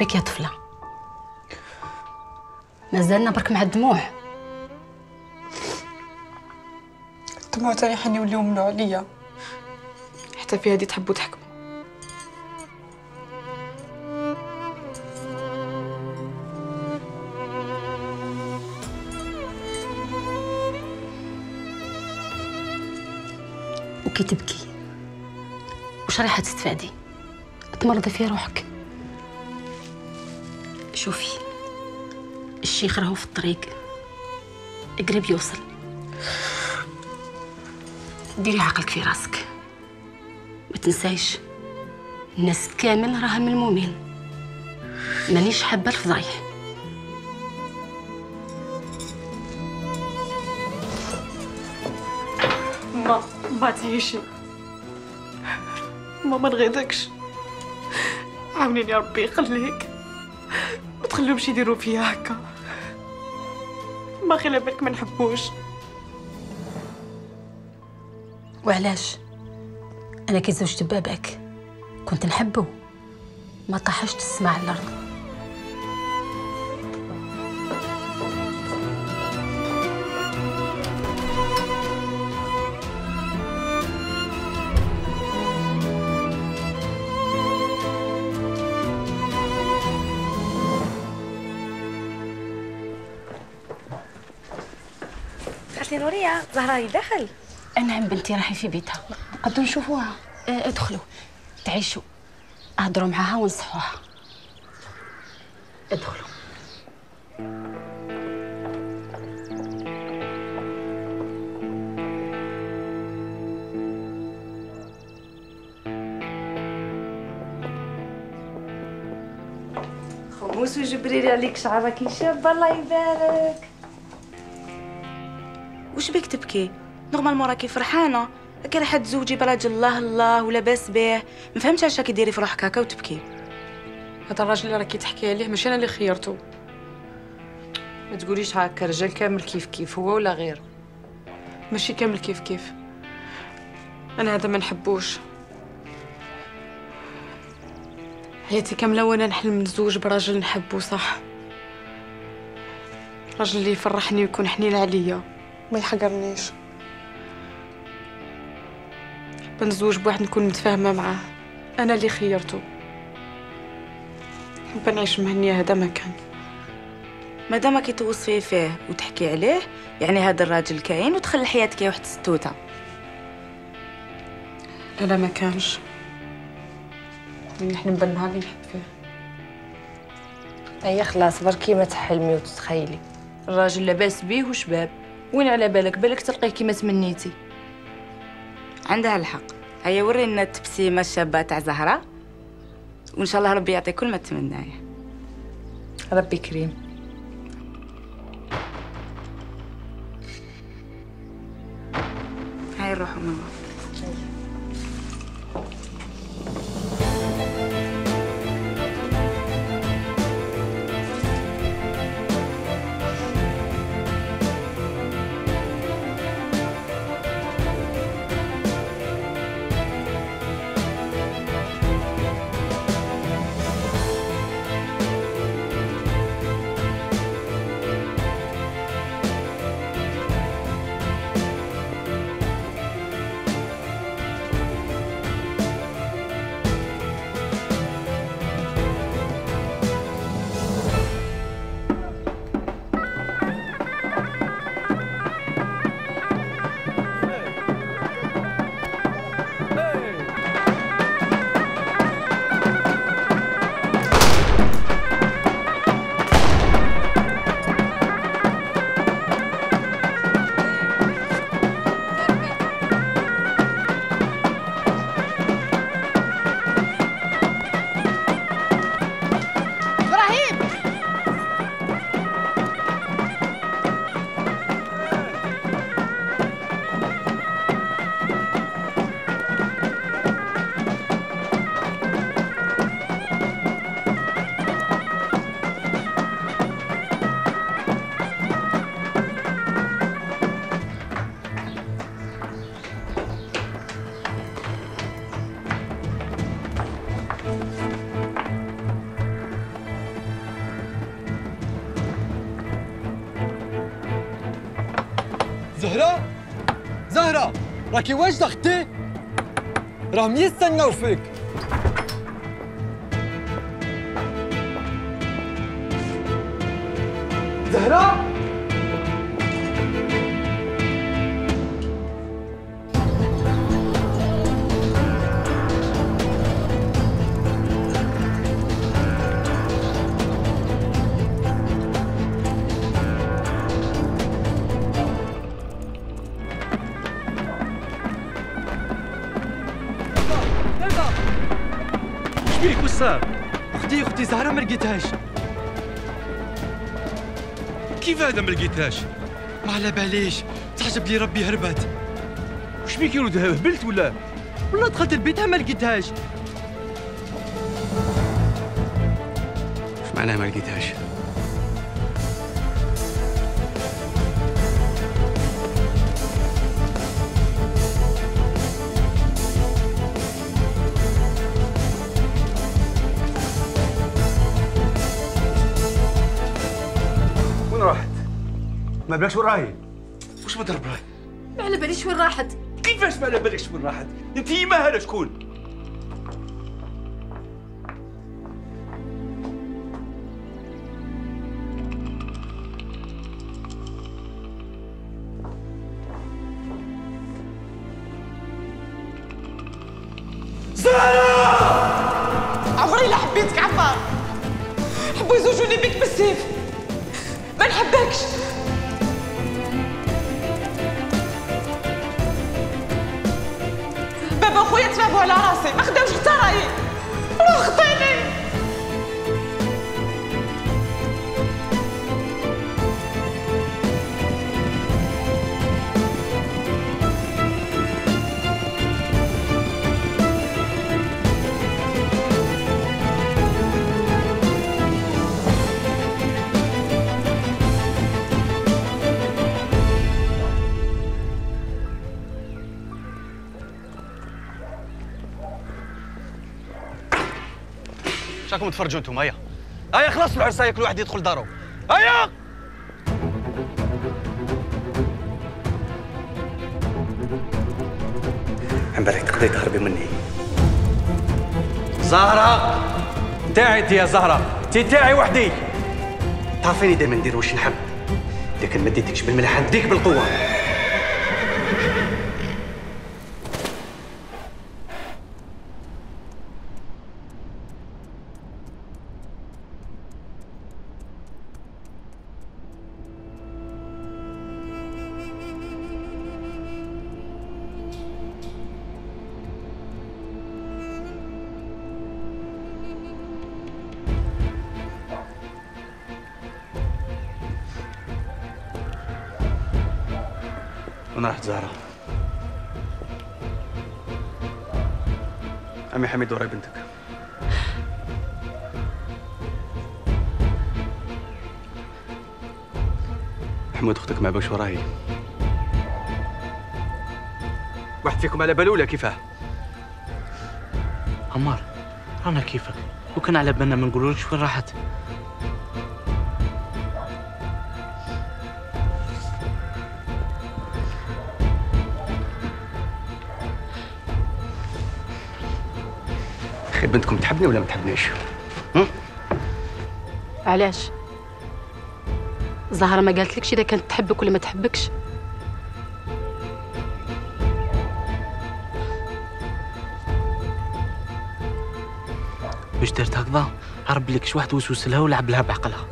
بك يا طفله؟ مازالنا برك مع الدموع. الدموع تاني حنوليو ممنوع عليا، حتى في هادي تحبوا تحكموا. وكي تبكي واش رايحه تستفادي؟ تمرضي في روحك. شوفي الشيخ راهو في الطريق، قريب يوصل، ديري عقلك في راسك. ما تنسايش الناس كامل راها ملمومين، مانيش حابه الفضايح. ما تعيشي ماما، نغيظكش، عاونيني يا ربي يخليك، ما تخليهمش يديروا فيا هكا. ما خلى بالك ما نحبوش. وعلاش؟ انا كي زوجت باباك كنت نحبه، ما طاحش السما على الارض. نوريا زهرة هي داخل. نعم بنتي راحي في بيتها، نقدروا نشوفوها. ادخلوا تعيشوا، اهضروا معاها ونصحوها. ادخلوا. خموس وجبريري عليك، شعرك يشب الله يبارك. واش بيك تبكي؟ نورمالمون راكي فرحانه، راكي رايحه تزوجي براجل الله الله ولاباس به. ما فهمتش علاش راكي ديري في روحك هكا وتبكي. هذا الراجل اللي راكي تحكي عليه ماشي انا اللي خيرته. ما تقوليش هكا، رجال كامل كيف كيف، هو ولا غير ماشي كامل كيف كيف. انا هذا ما نحبوش. حياتي كامله وانا نحلم نتزوج براجل نحبه، صح، راجل اللي يفرحني ويكون حنين عليا ما يحقرنيش. بنزوج بواحد نكون متفاهمه معاه، انا اللي خيرته، نحب نعيش مهنيه. هذا ما كان، مادام كي توصفي فيه وتحكي عليه يعني هذا الراجل كاين وتخلي حياتك يا واحد ستوته. لا لا ما كانش، نحن نبنها اللي نحب فيه. اي خلاص بركي ما تحلمي وتتخيلي، الراجل لاباس بيه وشباب، وين على بالك بالك تلقيه كيما تمنيتي. عندها الحق، هيا ورينا التبسيمه الشابه تاع زهره، وان شاء الله ربي يعطي كل ما تمنايه. ربي كريم. هيا نروحو ماما. زهرة؟ زهرة راكي واجدة أختي؟ راهم يستناو فيك. زهرة؟ شبيك واش صار؟ اختي زهرة ما لقيتهاش. كيف هذا ما لقيتهاش؟ ما على باليش، تحسب لي ربي هربت. وشبيك يا ولدها هبلت ولا؟ والله دخلت لبيتها ما لقيتهاش. واش معناها ما لقيتهاش؟ ما بلاش وين راهي؟ واش ما ضرب راهي؟ ما على باليش وين راحت. كيفاش ما على بالكش وين راحت؟ انت يماها شكون؟ زهرة عمري لا حبيتك عمار، حبوا يزوجوني بك بالسيف، ما نحبكش. خويا تلعبوا على راسي، ما خداوش حتى رايي، روح خطيني. شاكم تفرجوا انتم. هيا هيا خلاص العرسايه، كل واحد يدخل دارو. هيا عمرك تقدري تهربي مني. زهرة تاعي انت يا زهرة، انت تاعي وحدي. تعرفيني دايما ندير واش نحب، لكن ما ديتكش بالملاحه نديك بالقوه. وين راحت زهرة؟ أمي حميد وراي بنتك. حمود أختك ما باش وراي. واحد فيكم على بالو ولا كيفاه؟ عمار رانا كيفك، وكان على بالنا ما نقولولكش وين راحت. بنتكم تحبني ولا ما تحبنيش؟ علاش؟ زهرة ما قالتلكش إذا كانت تحبك ولا ما تحبكش؟ باش دارت هكذا عرب لك واحد وسوس لها ولعب لها بعقلها.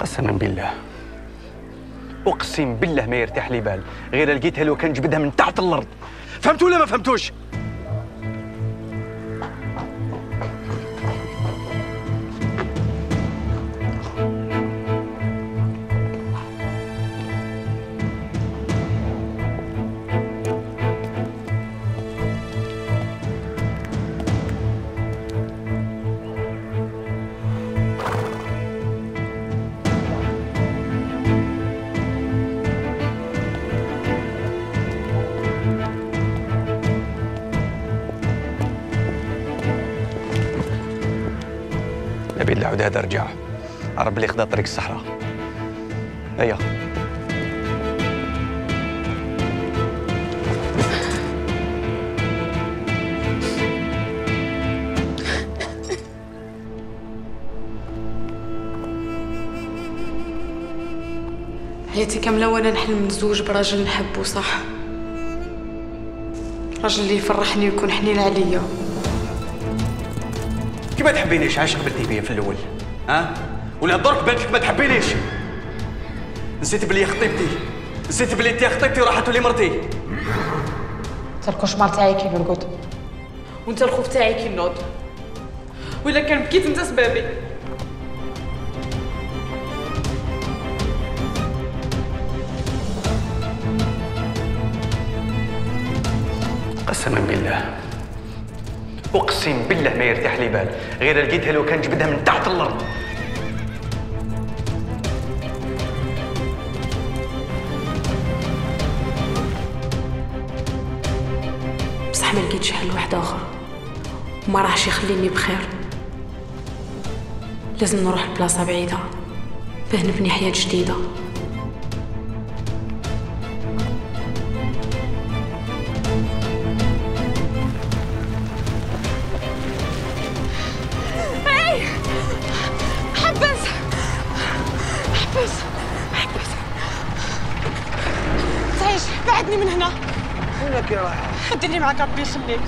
قسما بالله اقسم بالله ما يرتاح لي بال غير لقيتها لو كان جبدها من تحت الارض. فهمتوا ولا ما فهمتوش؟ بعد هذا رجع عرب اللي خدا طريق الصحراء. هيا حياتي كامله وانا نحلم نتزوج براجل نحبه، صح، راجل اللي يفرحني ويكون حنين عليا. كي ما تحبينيش علاش قبلتي بيا في الاول؟ ها ولا درك بانت لك ما تحبينيش؟ نسيت بلي خطيبتي، نسيت بلي انت خطيبتي وراح تولي مرتي. انت الكوشمار تاعي كي نرقد وانت الخوف تاعي كي نوض، ولا كان بكيت انت سبابي. قسما بالله اقسم بالله ما يرتاح لي بال غير لقيتها لو كان جبدها من تحت الارض. بصح ما لقيتش حل واحد اخر وما راحش يخليني بخير. لازم نروح لبلاصه بعيده باه نبني حياه جديده. بعدني من هنا. وينك يا راحة؟ خديني معك ربي يخليك.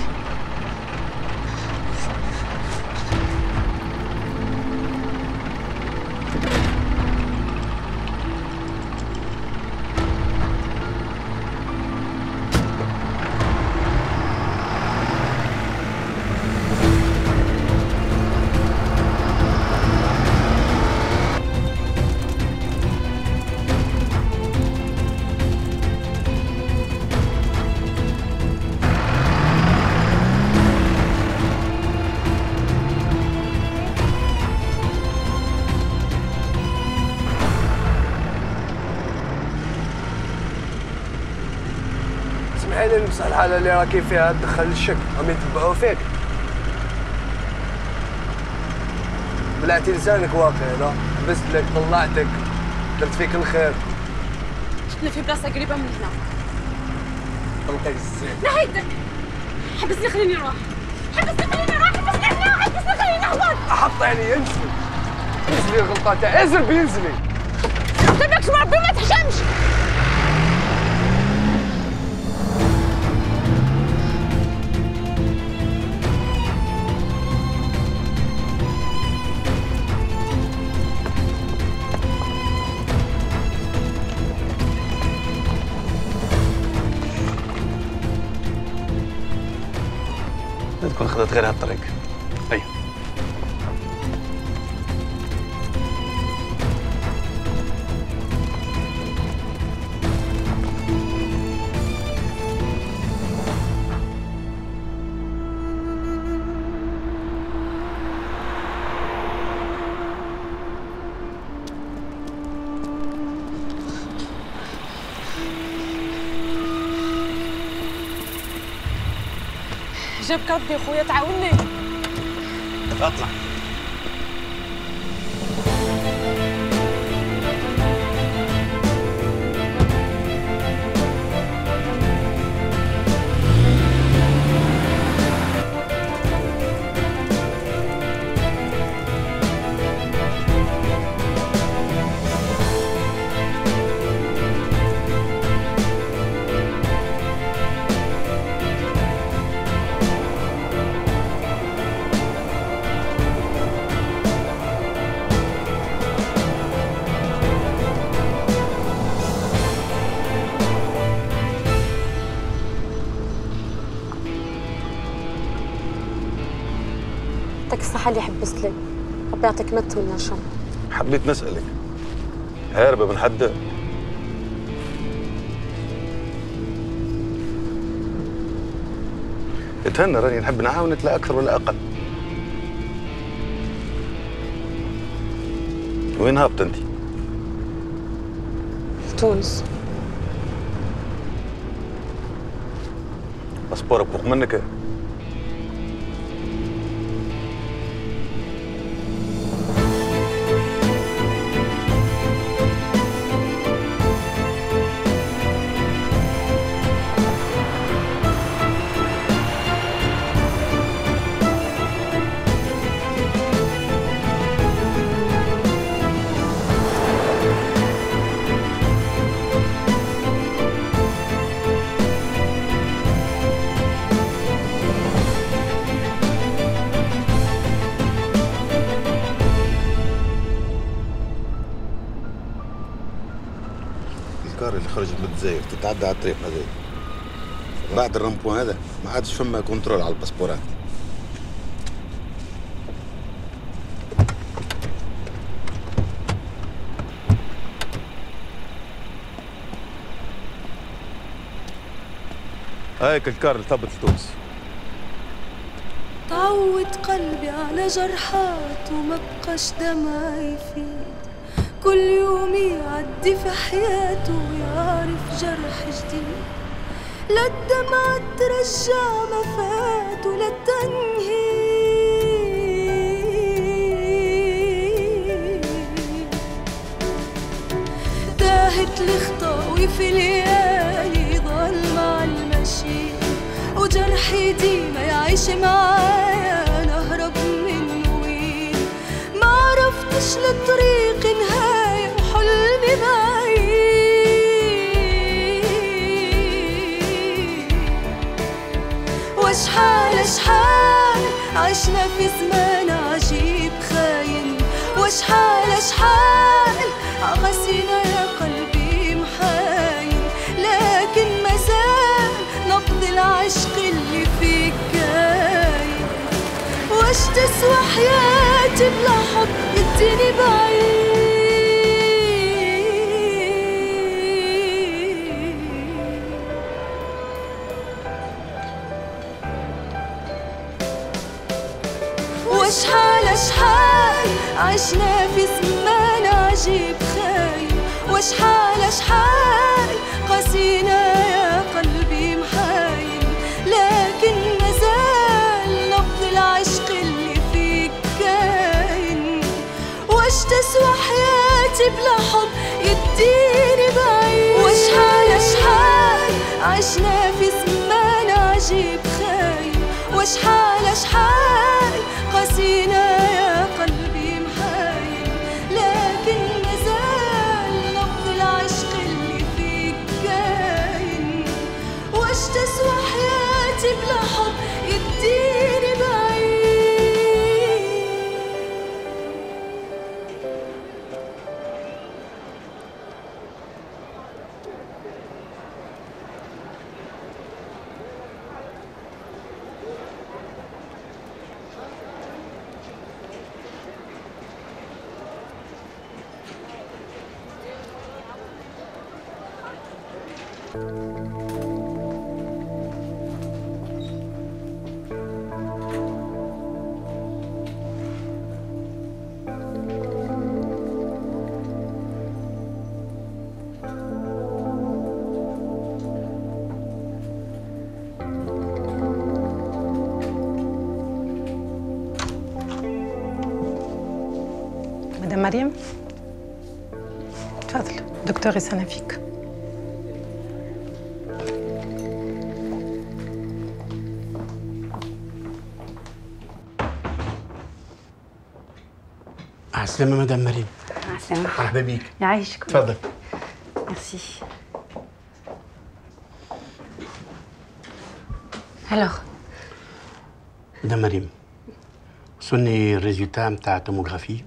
يعني بصح الحاله اللي راكي فيها تدخل الشك، راهم يتبعوا فيك. بلعتي لسانك واقيلا، لا حبست لك، طلعتك، درت فيك الخير. شفتنا في بلاصه قريبه من هنا. طلقك الزين. لا هيدك. حبسني خليني نروح. حبسني خليني نروح، حبسني خليني نهبط. حط عيني انزلي. انزلي الغلطه تاعي، انزل بينزلي. قلت لك شو ربي ما تحشمش. تكون خذت غير هالطريق. أي جابك ربي خويا، تعاوني اطلع. الصحة اللي حبست لك، ربي يعطيك ما تتمنى. شر حبيت نسألك، هاربة من حد؟ اتهنى، راني نحب نعاونك لا أكثر ولا أقل. وين هابط أنت؟ لتونس. باسبورك فوق منك؟ الكار اللي خرجت من الجزائر تتعدى على الطريق هذا بعد الرامبوان هذا ما عادش فما كنترول على الباسبورات. هايك الكار اللي ثبت لتونس. تعود قلبي على جرحات وما بقاش دمع يفيد، كل يوم يعدي في حياته ويعرف جرح جديد، لا الدمعة ترجع ما فات ولا التنهيد، تاهت لخطاوي في ليالي ضل مع المشي وجرحي ديما يعيش معايا نهرب منه وين ما عرفتش للطريق نهاية وحلمي بعيد. وشحال شحال عشنا في زمان عجيب خاين، وشحال شحال عغسينا يا قلبي محاين، لكن مازال نبض العشق اللي فيك كاين. واش تسوى حياتي بلا حب يديني بعيد. وشحال شحال عشنا في زمان عجيب خاين، وشحال شحال قاسينا يا قلبي محاين، لكن مازال نبض العشق اللي فيك كاين. واش تسوى حياتي بلا حب يديني بعيد. وشحال شحال عشنا في زمان عجيب خاين، وشحال شحال قاسينا يا قلبي محاين، لكن مازال نبض العشق اللي فيك كاين. واش تسوى حياتي بلا حب يديني بعيد. مريم تفضل، دكتور يسنى فيك. عسلامة مدام مريم. عسلامة، مرحبا بيك. يعيشك. تفضل. ميرسي. الوغ مدام مريم، وصلني الريزلتا نتاع التوموغرافي.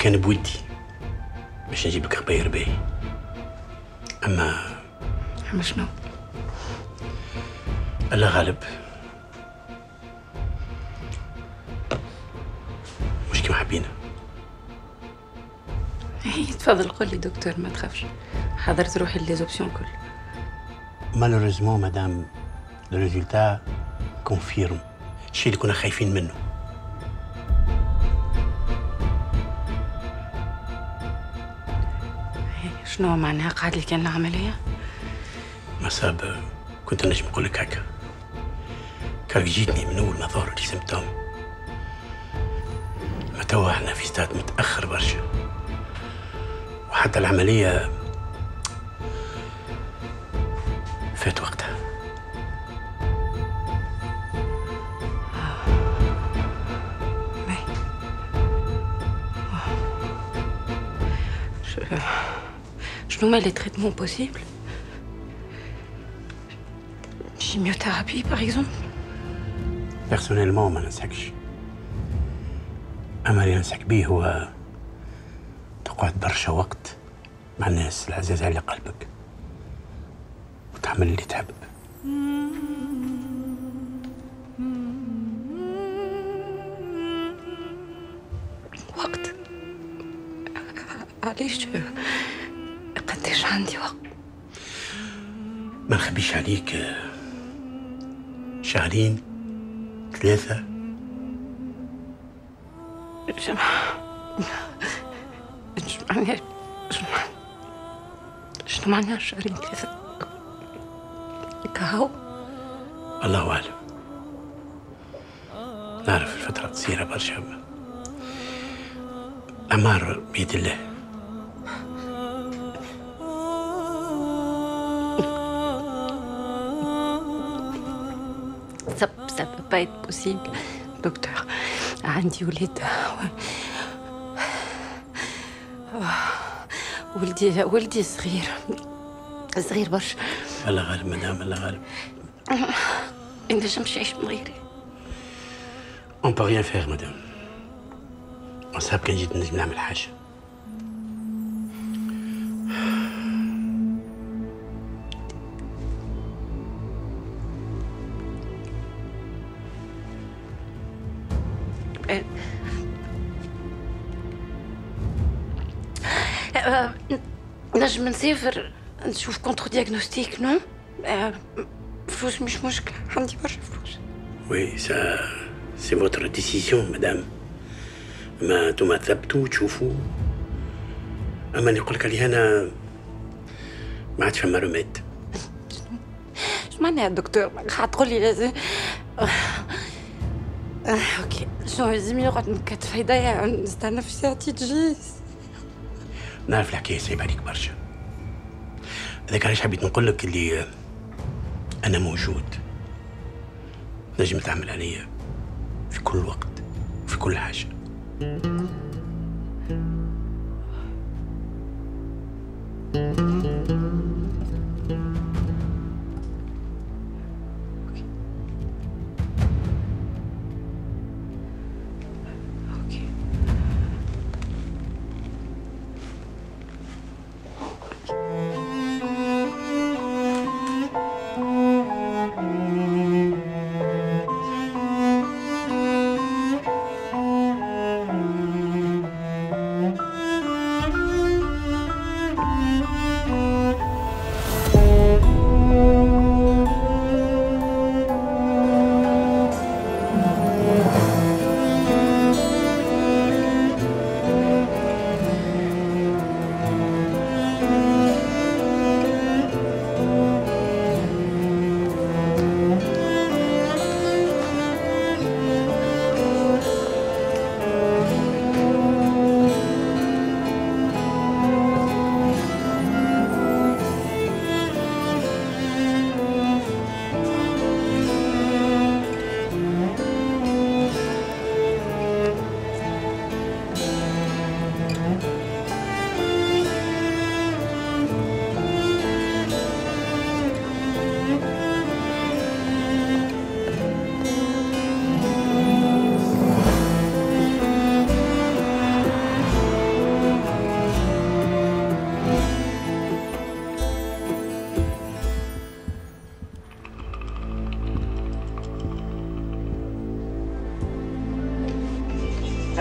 كان بودي باش نجيبك خباير باهي، أما شنو؟ الله غالب، مش كيما حبينا. هي تفضل قول لي دكتور، ما تخافش، حضرت روحي ليزوبسيون كل. مالوريزمون مدام، لو ريزولتا كونفيرم الشيء اللي كنا خايفين منه. شنو معناها قاعد لي كان العملية؟ مصاب كنت نجم نقول لك هكا، كان جيتني من أول ما ظهروا لي سمتهم، ما توا احنا في ستاد متأخر برشا، وحتى العملية فات وقتها. شنو هما لي تريتمون بوسيبل؟ كيميوثيرابي باغ اكزومبل؟ بيرسونيلمون ما ننصحكش، أما اللي ننصحك بيه هو تقعد برشا وقت مع الناس العزاز على قلبك وتعمل اللي تحب. وقت؟ علاش؟ قديش عندي وقت؟ ما نخبيش عليك، شهرين 3 شنو معناها شهرين 3؟ كهو الله أعلم. نعرف الفترة قصيرة برشا، أمار بيد الله. Ça peut pas être possible, docteur. عندي ولاد. ولدي صغير صغير برشا. الله غالب مدام، الله غالب. ما نجمش نعيش من غيري. On peut rien faire مدام. صعب كان جيت نجم نعمل حاجة. نجم نسافر نشوف كونتر دياغنوستيك، نو؟ فلوس مش مشكلة، عندي برشا فلوس. وي سا سي فوتر ديسيزيون مدام، ما انتوما تثبتوا تشوفوا. اما نقول لك اللي هنا ما عاد فما روميد. شو معناها الدكتور؟ حتقول لي لازم اوكي شنو لازم نقعد نكتف هدايا نستنى في ساعتي تجي؟ نعرف الحكايه صعيبه عليك برشا، هذاك علاش حبيت نقول لك اللي انا موجود، نجم تعمل عليا في كل وقت وفي كل حاجه.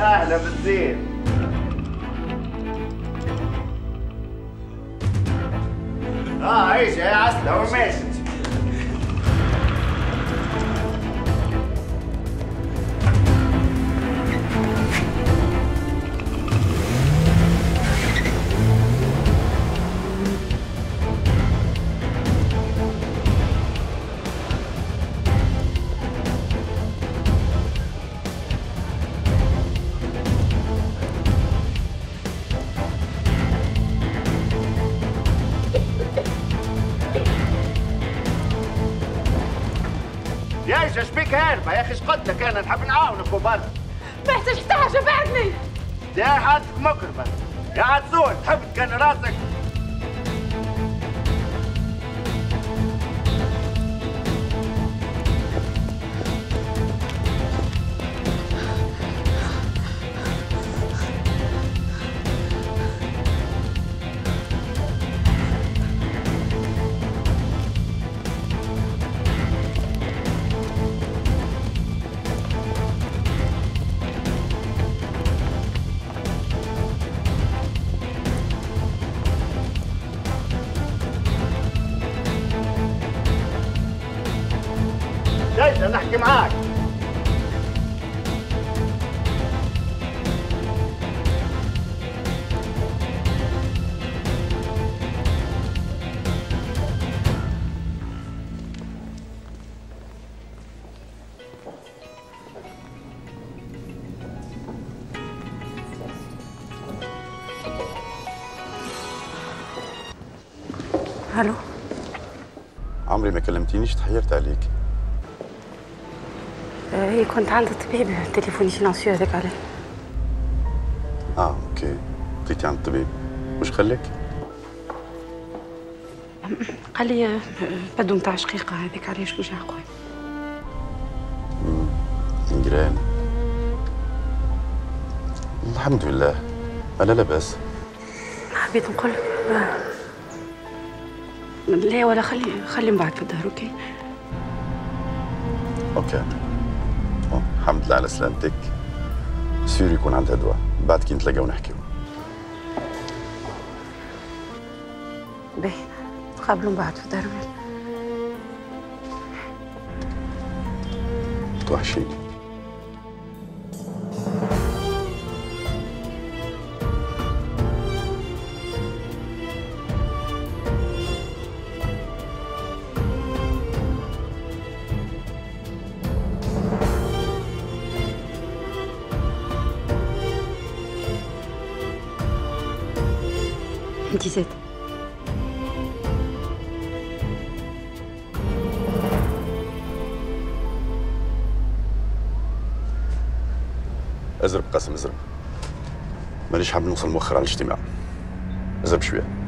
أهلا بالزين. عايشة يا عسلة وماشية. يا اخي ايش قلت لك؟ انا نحب نعاونك وبرك. ما يحتاج حاجه بعدني. يا حالتك مكرمه يا عزول، تحب تكن راسك. انا احكي معاك. الو عمري ما كلمتينيش، تحيرت عليك. هي كنت عند الطبيب، تليفوني سيلانسيو هذاك عليه. اوكي، بقيتي عند الطبيب، واش قال لك؟ قال لي بدو نتاع شقيقه هذاك عليه شويه قوي. انجران. الحمد لله انا لاباس. حبيت نقول لك لا، ولا خلي من بعد في الظهر. اوكي اوكي، الحمد لله على سلامتك. سير يكون عندها دواء، بعد كي نتلاقاو ونحكيو. باهي، نقابلو من بعد في الظهر. توحشيني. انتي زيد ازرب قاسم، ازرب. مانيش حاب نوصل مؤخر على الاجتماع، ازرب شويه.